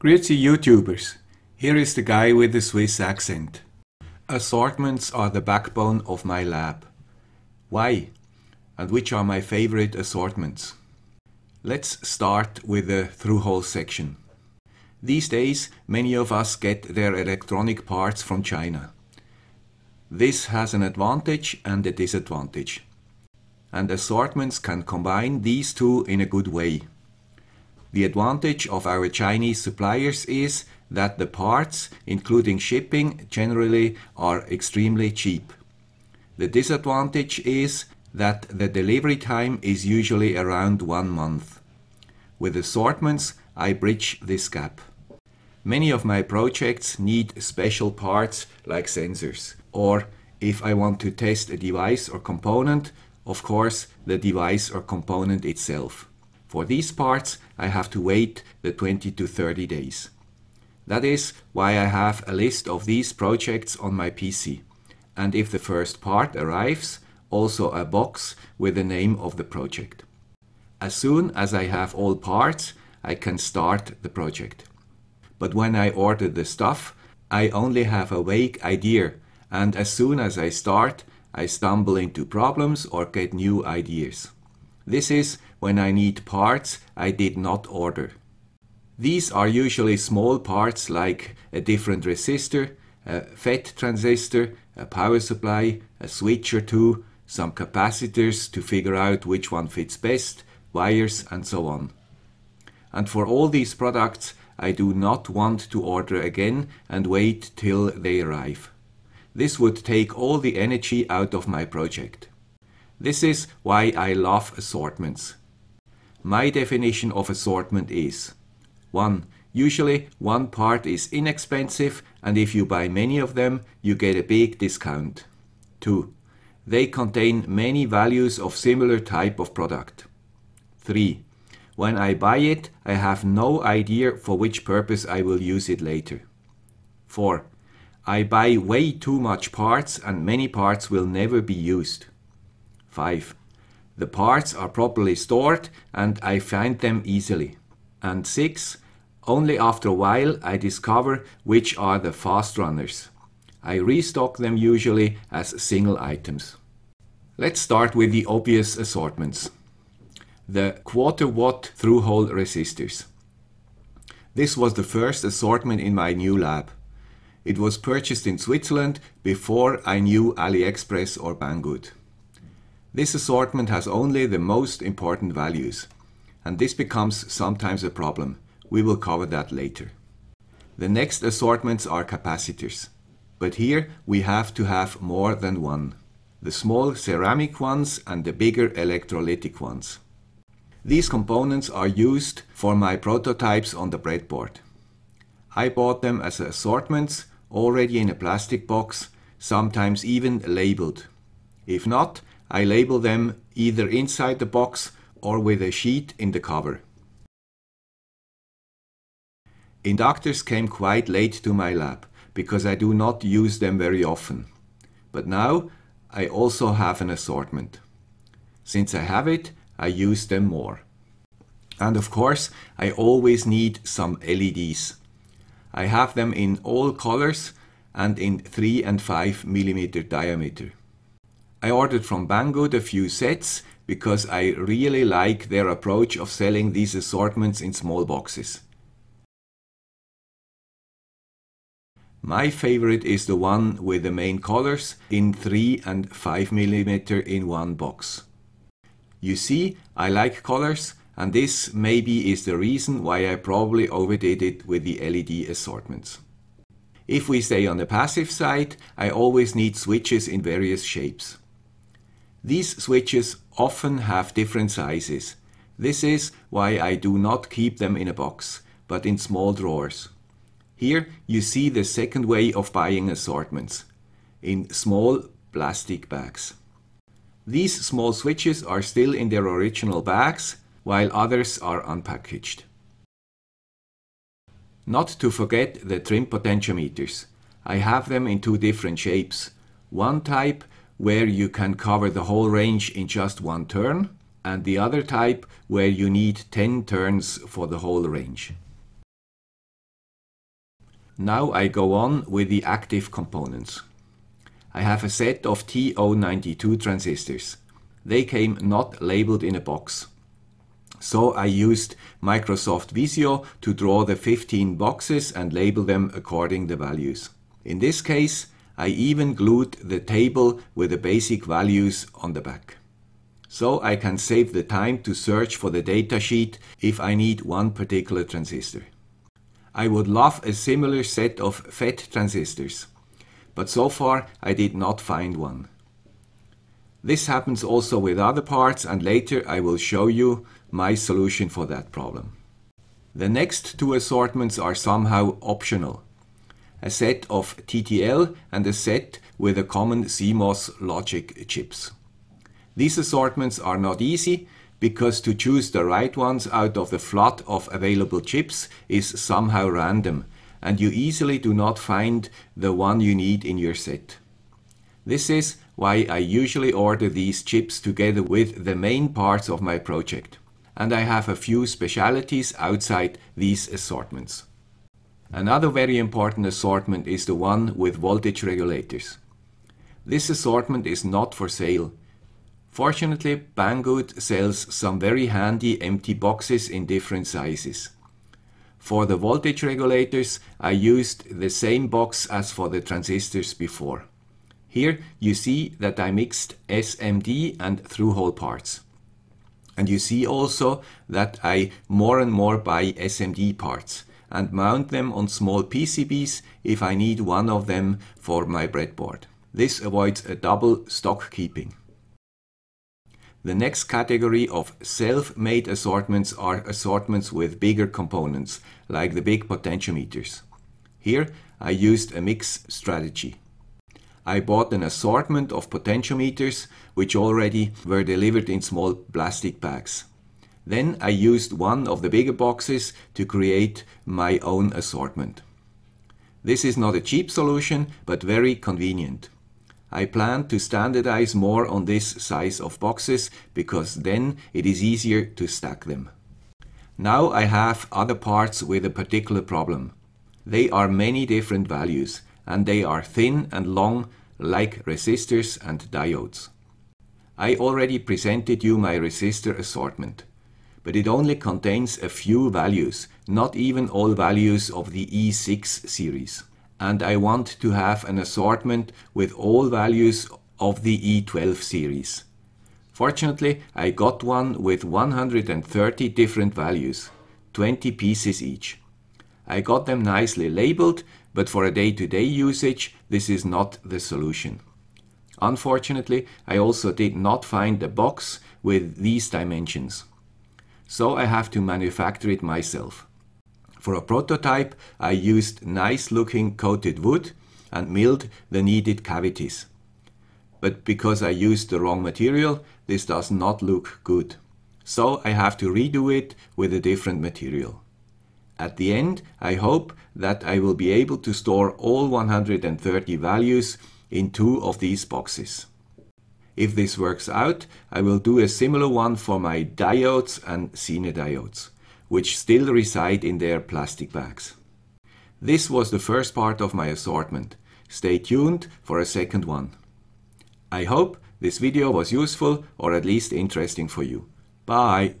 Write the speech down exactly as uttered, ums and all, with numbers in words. Greetings YouTubers, here is the guy with the Swiss accent. Assortments are the backbone of my lab. Why? And which are my favorite assortments? Let's start with the through-hole section. These days many of us get their electronic parts from China. This has an advantage and a disadvantage. And assortments can combine these two in a good way. The advantage of our Chinese suppliers is that the parts, including shipping, generally are extremely cheap. The disadvantage is that the delivery time is usually around one month. With assortments, I bridge this gap. Many of my projects need special parts like sensors, or if I want to test a device or component, of course, the device or component itself. For these parts, I have to wait the twenty to thirty days. That is why I have a list of these projects on my P C. And if the first part arrives, also a box with the name of the project. As soon as I have all parts, I can start the project. But when I order the stuff, I only have a vague idea, and as soon as I start, I stumble into problems or get new ideas. This is when I need parts I did not order. These are usually small parts like a different resistor, a F E T transistor, a power supply, a switch or two, some capacitors to figure out which one fits best, wires and so on. And for all these products, I do not want to order again and wait till they arrive. This would take all the energy out of my project. This is why I love assortments. My definition of assortment is one. Usually one part is inexpensive and if you buy many of them, you get a big discount. two. They contain many values of similar type of product. three. When I buy it, I have no idea for which purpose I will use it later. four. I buy way too much parts and many parts will never be used. five. The parts are properly stored and I find them easily. And six. Only after a while I discover which are the fast runners. I restock them usually as single items. Let's start with the obvious assortments. The quarter watt through-hole resistors. This was the first assortment in my new lab. It was purchased in Switzerland before I knew AliExpress or Banggood. This assortment has only the most important values, and this becomes sometimes a problem. We will cover that later. The next assortments are capacitors, but here we have to have more than one. The small ceramic ones and the bigger electrolytic ones. These components are used for my prototypes on the breadboard. I bought them as assortments, already in a plastic box, sometimes even labeled. If not, I label them either inside the box or with a sheet in the cover. Inductors came quite late to my lab, because I do not use them very often. But now I also have an assortment. Since I have it, I use them more. And of course, I always need some L E Ds. I have them in all colors and in three and five millimeter diameter. I ordered from Banggood a few sets because I really like their approach of selling these assortments in small boxes. My favorite is the one with the main colors in three and five millimeter in one box. You see, I like colors. And this maybe is the reason why I probably overdid it with the L E D assortments. If we stay on the passive side, I always need switches in various shapes. These switches often have different sizes. This is why I do not keep them in a box, but in small drawers. Here you see the second way of buying assortments, in small plastic bags. These small switches are still in their original bags, while others are unpackaged. Not to forget the trim potentiometers. I have them in two different shapes. One type where you can cover the whole range in just one turn, and the other type where you need ten turns for the whole range. Now I go on with the active components. I have a set of T O ninety-two transistors. They came not labeled in a box. So I used Microsoft Visio to draw the fifteen boxes and label them according to the values. In this case, I even glued the table with the basic values on the back. So I can save the time to search for the datasheet if I need one particular transistor. I would love a similar set of F E T transistors, but so far I did not find one. This happens also with other parts, and later I will show you my solution for that problem. The next two assortments are somehow optional. A set of T T L and a set with a common C MOS logic chips. These assortments are not easy, because to choose the right ones out of the flood of available chips is somehow random, and you easily do not find the one you need in your set. This is why I usually order these chips together with the main parts of my project, and I have a few specialities outside these assortments. Another very important assortment is the one with voltage regulators. This assortment is not for sale. Fortunately, Banggood sells some very handy empty boxes in different sizes. For the voltage regulators, I used the same box as for the transistors before. Here you see that I mixed S M D and through-hole parts. And you see also that I more and more buy S M D parts and mount them on small P C Bs if I need one of them for my breadboard. This avoids a double stock keeping. The next category of self-made assortments are assortments with bigger components, like the big potentiometers. Here I used a mix strategy. I bought an assortment of potentiometers, which already were delivered in small plastic bags. Then I used one of the bigger boxes to create my own assortment. This is not a cheap solution, but very convenient. I plan to standardize more on this size of boxes, because then it is easier to stack them. Now I have other parts with a particular problem. They are many different values, and they are thin and long, like resistors and diodes. I already presented you my resistor assortment, but it only contains a few values, not even all values of the E six series. And I want to have an assortment with all values of the E twelve series. Fortunately, I got one with one hundred thirty different values, twenty pieces each. I got them nicely labeled, but for a day-to-day usage, this is not the solution. Unfortunately, I also did not find a box with these dimensions. So I have to manufacture it myself. For a prototype, I used nice-looking coated wood and milled the needed cavities. But because I used the wrong material, this does not look good. So I have to redo it with a different material. At the end, I hope that I will be able to store all one hundred thirty values in two of these boxes. If this works out, I will do a similar one for my diodes and Zener diodes, which still reside in their plastic bags. This was the first part of my assortment. Stay tuned for a second one. I hope this video was useful, or at least interesting for you. Bye!